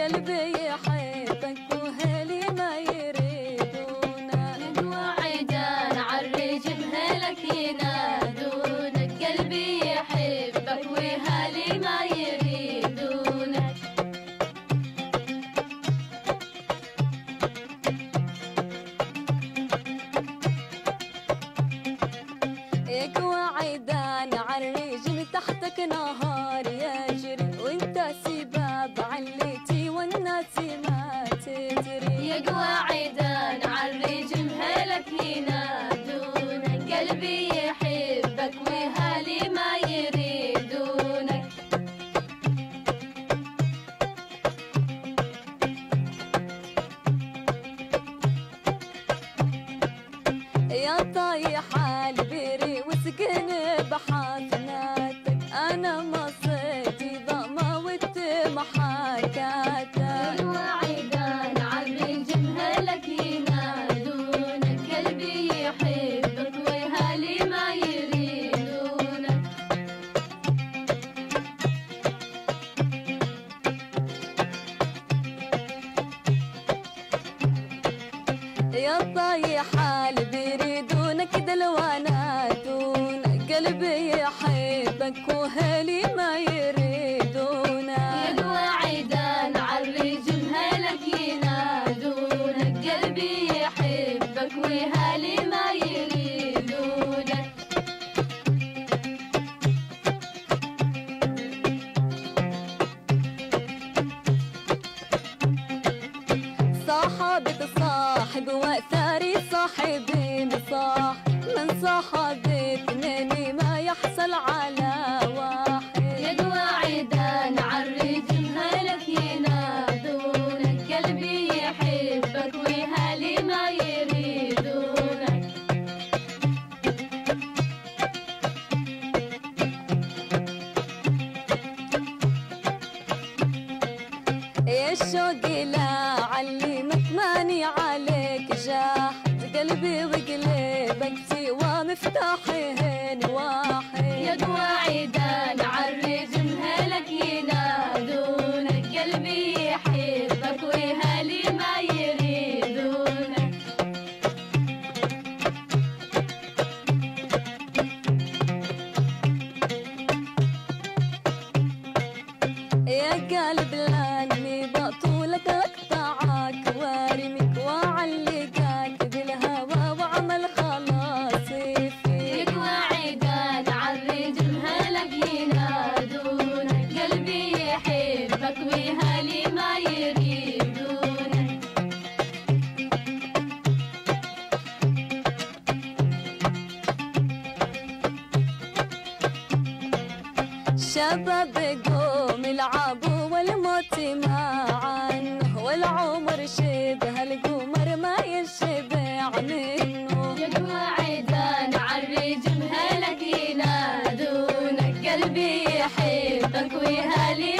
قلبي يحبك وهلي ما يريدونا من وعدان عالريج بهلك ينادونك قلبي يحبك وهلي ما يريدونك إيك وعدان عالريج تحتك نهار يجري وانت سباب عليتي والناس ما تدري يقوى عيدان عالرجم هلك ينادونك قلبي يحبك وهالي ما يريدونك يا طايحة البري وسكن بحضناتك أنا ما صيتي ضامة واتمحاكاتك وعيدان عالريج بهلك ينادونك قلبي يحبك وهالي ما يريدونك يا طايحة البري دونك دلوانا دونك قلبي يحبك وهالي ما يريدونا يقوى عيدان عالريج بهلك ينادونك قلبي يحبك وهالي ما يريدونك صاحبة صاحب وأثاري صاحبي مصاح من صاحبي اثنين ما يحصل على واحد يقوى عيدان عالريج بهلك ينادونك قلبي يحبك وهالي ما يريدونك يا شوقي لا علمك ماني عليك جاحد قلبي وقلبك سوى مفتاحين واحد يقوى عيدان عالريج بهلك ينادونك قلبي يحبك وهالي ما يريدونك يا قلب لاني بطولك اقطعك وارميك واعلقك بالهوى واعمل خلاصي فيك يقوى عيدان عالريج بهلك ينادونك قلبي يحبك وهالي ما يريدونك شباب قوم العبوا والموت ما عنه والعمر شبه القمر ما يشبع منه يقوى عيدان عالريج بهلك ينادونك قلبي يحبك وهالي